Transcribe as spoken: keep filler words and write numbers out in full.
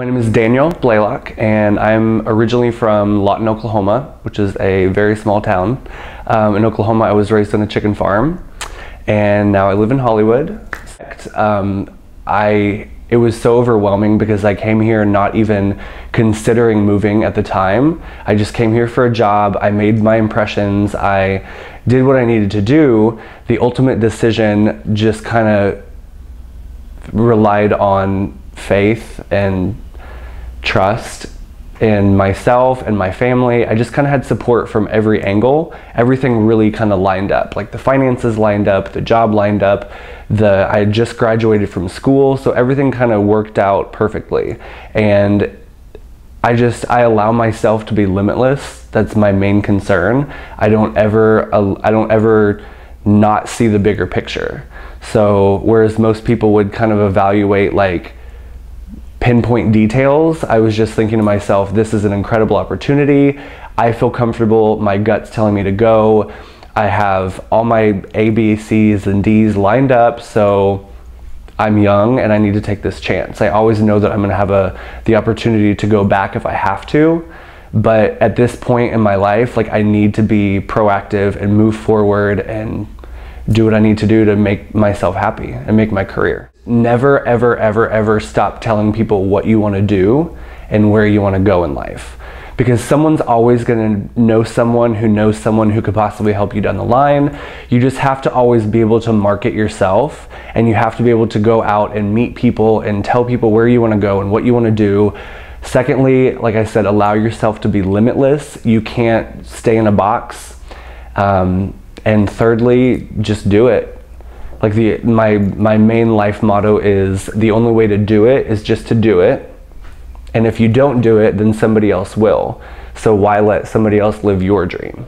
My name is Daniel Blaylock, and I'm originally from Lawton, Oklahoma, which is a very small town. Um, in Oklahoma, I was raised on a chicken farm, and now I live in Hollywood. Um, I, it was so overwhelming because I came here not even considering moving at the time. I just came here for a job, I made my impressions, I did what I needed to do. The ultimate decision just kind of relied on faith and trust in myself and my family. I just kind of had support from every angle. Everything really kind of lined up. Like the finances lined up, the job lined up, the I had just graduated from school, so everything kind of worked out perfectly. And I just, I allow myself to be limitless. That's my main concern. I don't ever, I don't ever not see the bigger picture. So whereas most people would kind of evaluate like pinpoint details, I was just thinking to myself, this is an incredible opportunity. I feel comfortable, my gut's telling me to go. I have all my A, B, C's and D's lined up, so I'm young and I need to take this chance. I always know that I'm gonna have a, the opportunity to go back if I have to, but at this point in my life, like I need to be proactive and move forward and do what I need to do to make myself happy and make my career. Never, ever, ever, ever stop telling people what you want to do and where you want to go in life. Because someone's always going to know someone who knows someone who could possibly help you down the line. You just have to always be able to market yourself, and you have to be able to go out and meet people and tell people where you want to go and what you want to do. Secondly, like I said, allow yourself to be limitless. You can't stay in a box. Um, And thirdly, just do it. Like the, my, my main life motto is the only way to do it is just to do it. And if you don't do it, then somebody else will. So why let somebody else live your dream?